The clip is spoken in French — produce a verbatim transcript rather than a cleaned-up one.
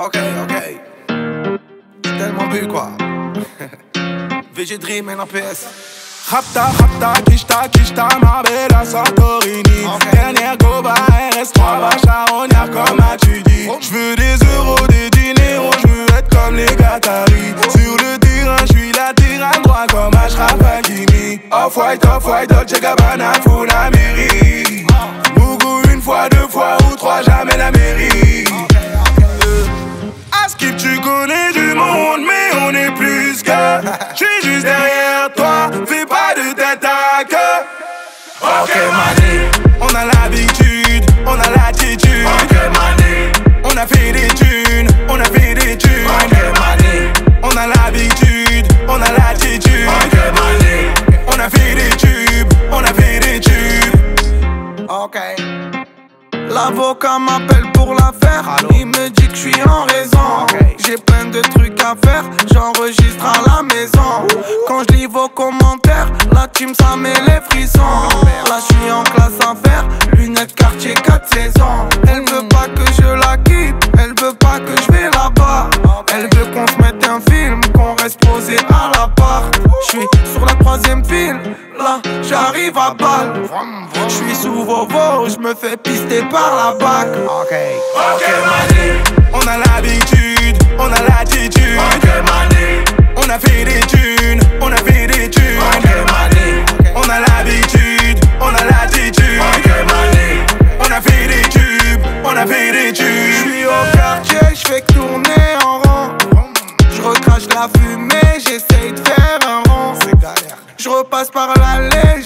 Ok, ok. J'ai tellement bu quoi. Vegedream et N P S. Rapta, rapta, kishta, kishta, ma bella Santorini. Dernière goba, R S trois, va charognard comme à tu dis. J'veux des euros, des dineros, j'veux être comme les Qataris. Sur le terrain, j'suis la terrain droit comme Ashraf Hakimi. Off White, Off White, Dolce Gabbana, Funamiri. Mougou une fois, deux fois ou trois, jamais la mairie. Askip, tu connais du monde, mais on est plus que. J'suis juste derrière toi, fais pas de tête à queue. Ok, mané, on a l'habitude, on a l'attitude. Ok, mané, on a fait des thunes, on a fait des thunes. Ok, mané, on a l'habitude, on a l'attitude. Ok, mané, on a fait des tubes, on a fait des tubes. Ok. L'avocat m'appelle pour l'affaire. Il me dit que je suis en raison. Okay. J'ai plein de trucs à faire, j'enregistre à la maison. Quand je lis vos commentaires, la team ça met les frissons. Là je suis en classe affaire, lunettes quartier quatre saisons. Elle veut pas que je la quitte, elle veut pas que je vais là-bas. Elle veut qu'on se mette un film, qu'on reste posé à la part. Je suis sur la troisième file, là j'arrive à balle. Je suis sous vos vols, je me fais pister par la B A C. Ok, ok, mané, on a l'habitude, on a l'attitude. Ok, mané, on a fait des thunes, on a fait des thunes. Ok, mané, on a l'habitude, on a l'attitude. Ok, mané, on a fait des tubes, on a fait des tubes. Je suis au quartier, je fais que tourner en rond. Je recrache la fumée, j'essaye de faire un rond. Je repasse par l'allée.